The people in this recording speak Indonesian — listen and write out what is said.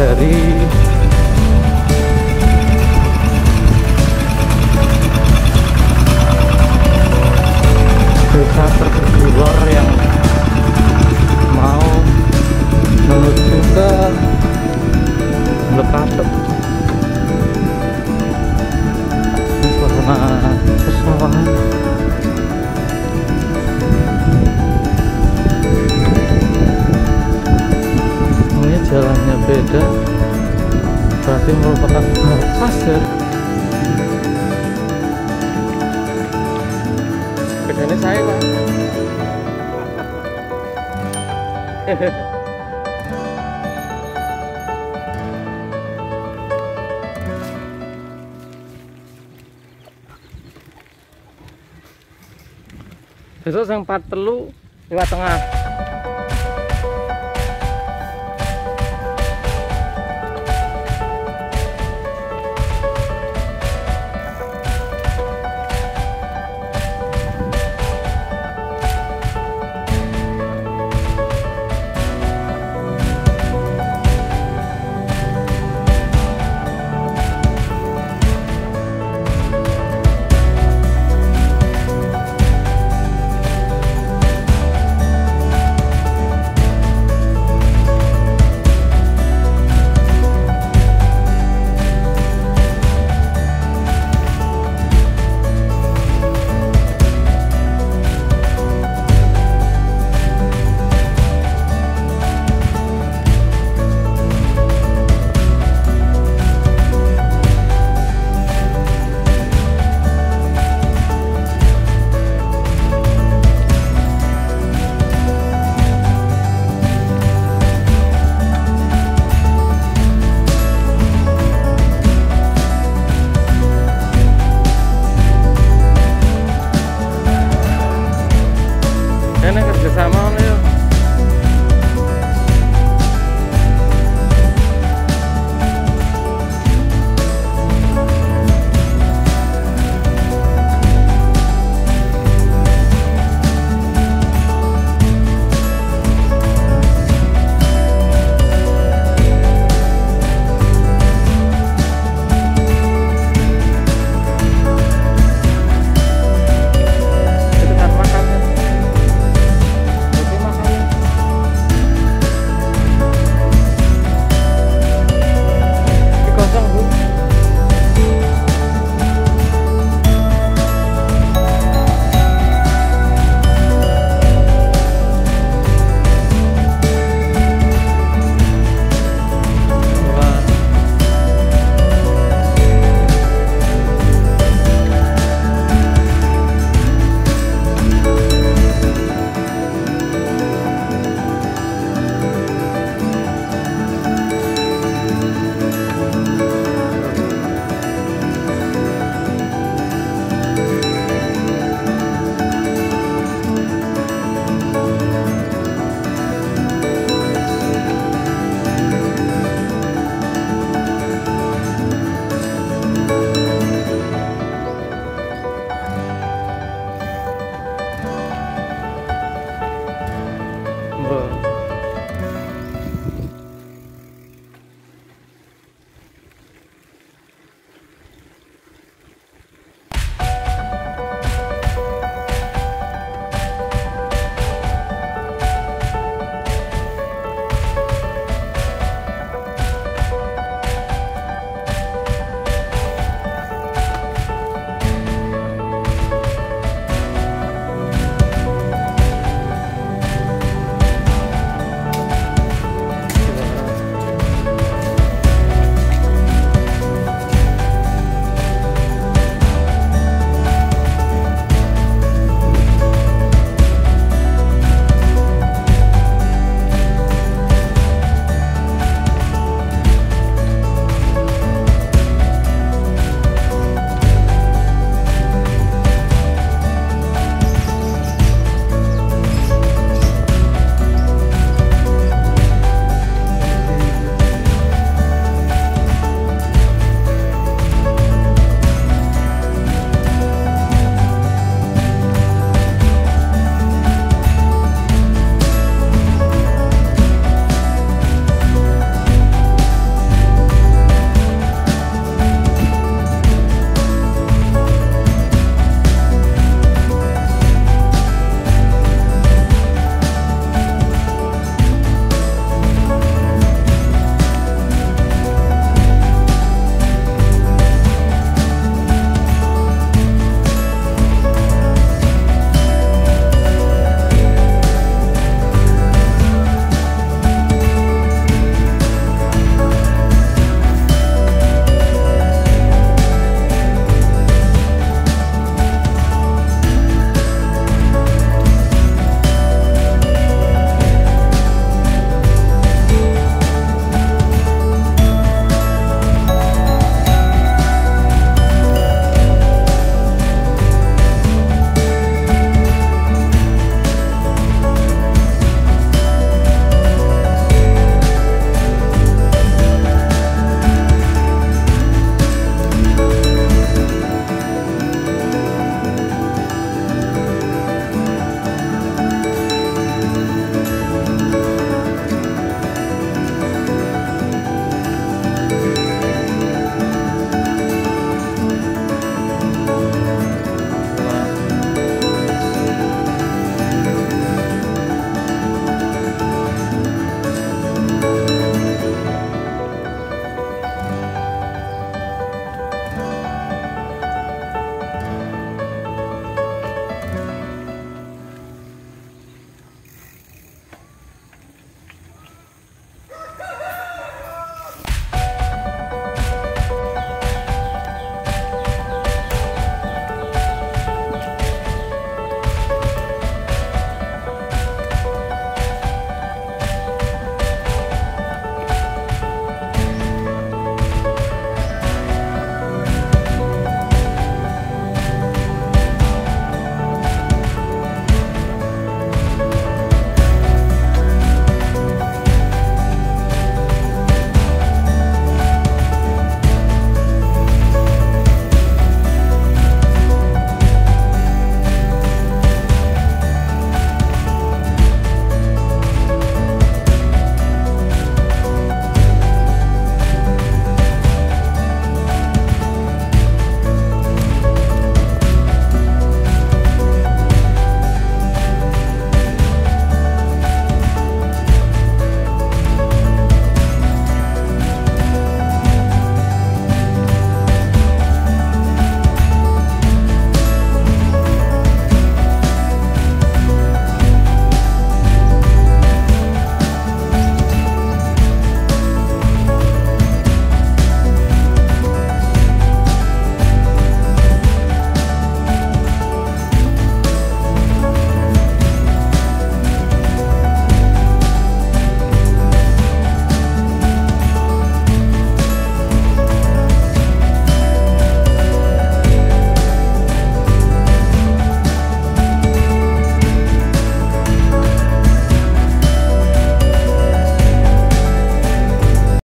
seri. Desa Tersidi Lor yang mau menuju ke Blekatuk. Suasana pesawahan. Jalannya beda, berarti merupakan pasir. Bedanya saya Pak. Besok yang part telu lewat tengah.